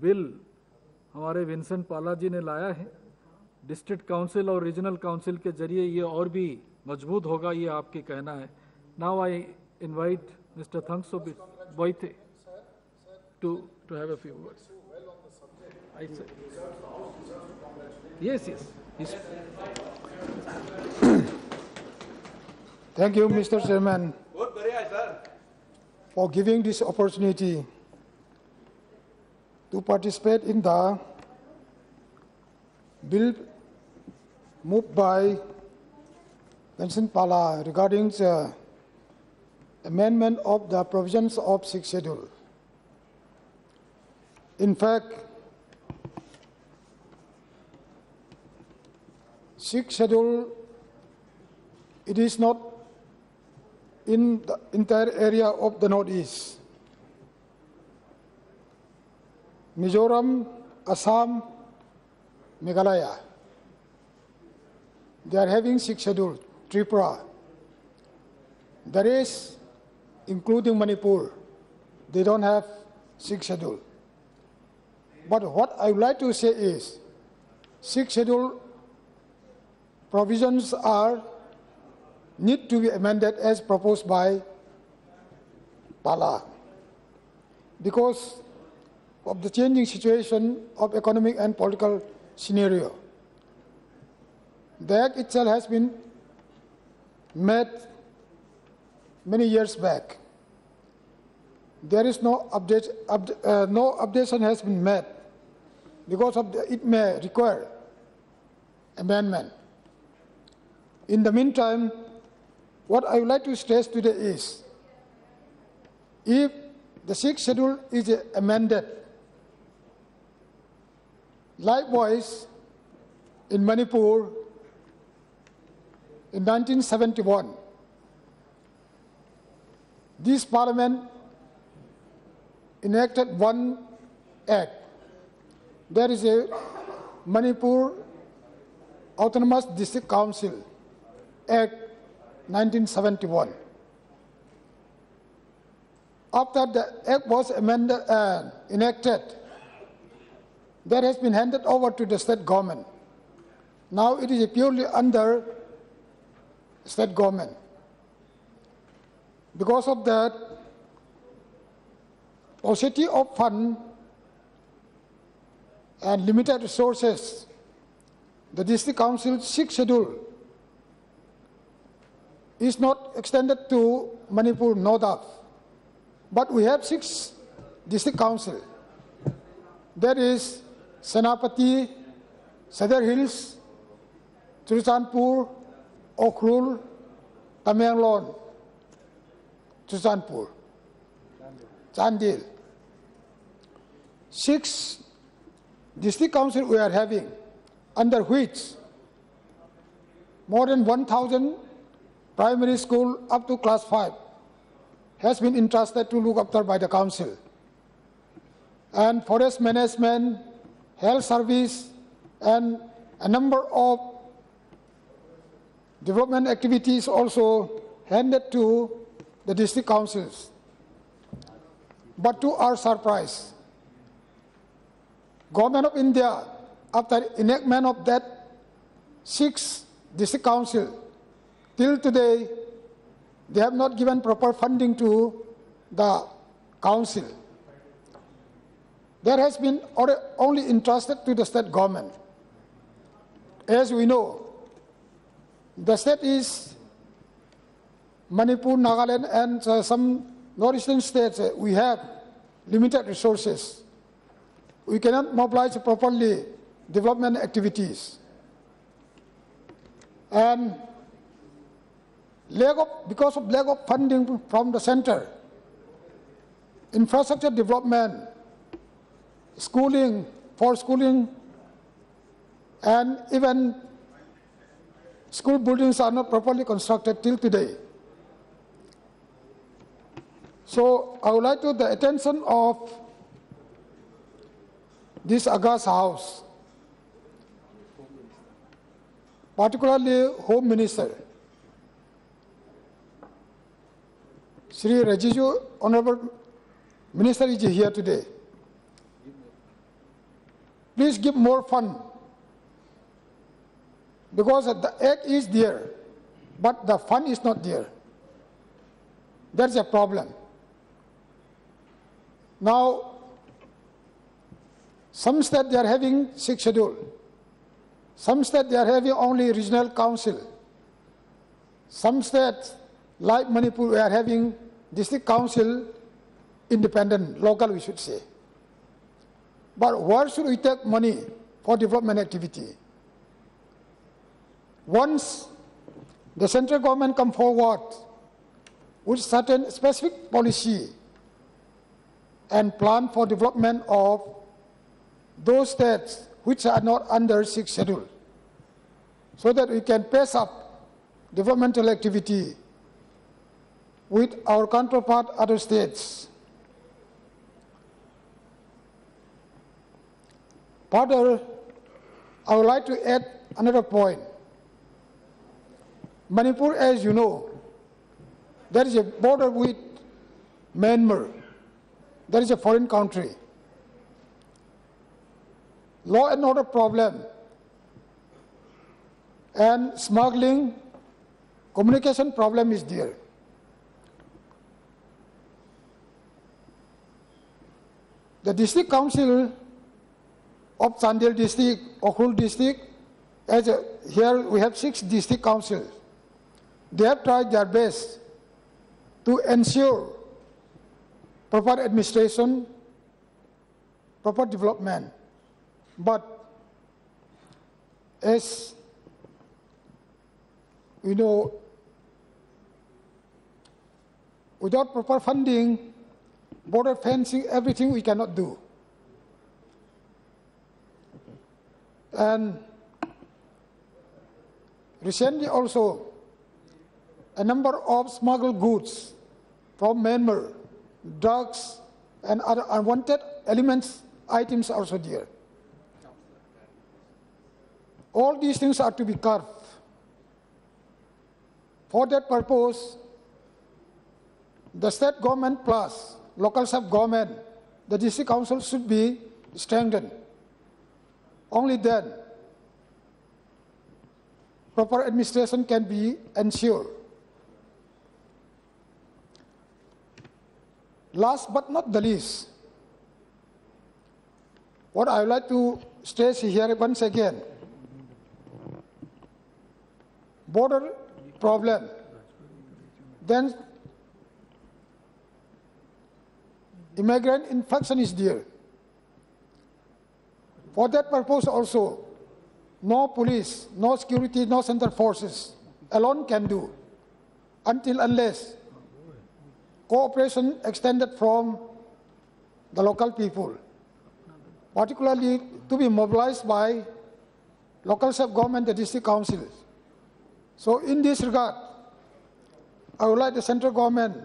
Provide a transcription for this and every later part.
Bill हमारे Vincent पाला जी ने लाया है। डिस्ट्रिक्ट काउंसिल और रीजनल काउंसिल के जरिए ये और भी मजबूत होगा, ये आपके कहना है। Now I invite mister Thangso Baite to have a few words. I say yes. Thank you, Mr. Chairman, for giving this opportunity to participate in the bill moved by Vincent Pala regarding the amendment of the provisions of Sixth Schedule. In fact, Sixth Schedule, it is not in the entire area of the Northeast. Mizoram, Assam, Meghalaya, they are having Sixth Schedule. Tripura, the rest, including Manipur, they don't have Sixth Schedule. But what I would like to say is, Sixth Schedule provisions need to be amended as proposed by Pala, because of the changing situation of economic and political scenario. The Act itself has been made many years back. There is no update. No updation has been made because of it may require amendment. In the meantime, what I would like to stress today is, if the Sixth Schedule is amended, likewise in Manipur in 1971, this Parliament enacted one act. There is a Manipur Autonomous District Council Act 1971. After the act was amended and enacted, that has been handed over to the state government. Now it is purely under state government. Because of that, paucity of funds and limited resources, the District Council's Sixth Schedule is not extended to Manipur North, but we have 6 District Council. There is Senapati, Sadar Hills, Churachanpur, Ukhrul, Tamenglong, Churachanpur, Chandil. 6 district councils we are having, under which more than 1,000 primary school up to class 5 has been entrusted to look after by the council. And forest management, health service, and a number of development activities also handed to the district councils. But to our surprise, Government of India, after enactment of that 6 district council, till today, they have not given proper funding to the council. That has been only entrusted to the state government. As we know, the state is Manipur, Nagaland, and some northeastern states. We have limited resources. We cannot mobilize properly development activities. And because of lack of funding from the center, infrastructure development, schooling, for schooling, and even school buildings are not properly constructed till today. So I would like to the attention of this august house, particularly Home Minister Shri Rajiju, Honorable Minister is here today. please give more fund, because the act is there, but the fund is not there. That's a problem. Now, some states they are having sixth schedule. Some states they are having only regional council. Some states, like Manipur, we are having district council, independent, local we should say. But where should we take money for development activity? Once the central government come forward with certain specific policy and plan for development of those states which are not under sixth schedule, so that we can pace up developmental activity with our counterpart other states. Further, I would like to add another point. Manipur, as you know, there is a border with Myanmar. There is a foreign country. Law and order problem and smuggling, communication problem is there. The district council of Chandel district, Ukhrul district, here we have 6 district councils. They have tried their best to ensure proper administration, proper development. But as you know, without proper funding, border fencing, everything we cannot do. And recently also, a number of smuggled goods from Myanmar, drugs and other unwanted elements, items are also there. All these things are to be curbed. For that purpose, the state government plus local sub-government, the district council should be strengthened. Only then, proper administration can be ensured. Last but not the least, what I would like to stress here once again, border problem, then immigrant infection is there. For that purpose also, no police, no security, no central forces alone can do, unless cooperation extended from the local people, particularly to be mobilized by local self-government, the district councils. So in this regard, I would like the central government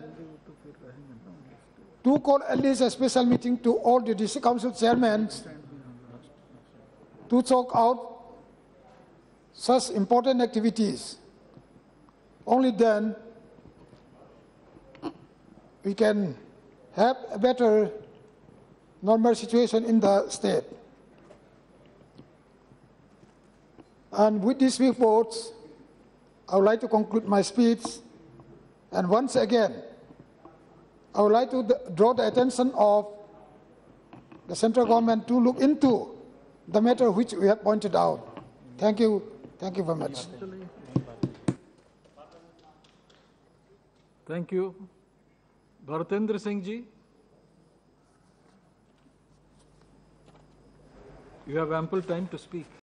to call at least a special meeting to all the district council chairmen to talk out such important activities. Only then we can have a better normal situation in the state. And with these reports, I would like to conclude my speech. And once again, I would like to draw the attention of the central government to look into the matter which we have pointed out. Thank you. Thank you very much. Thank you. Bharatendu Singhji, you have ample time to speak.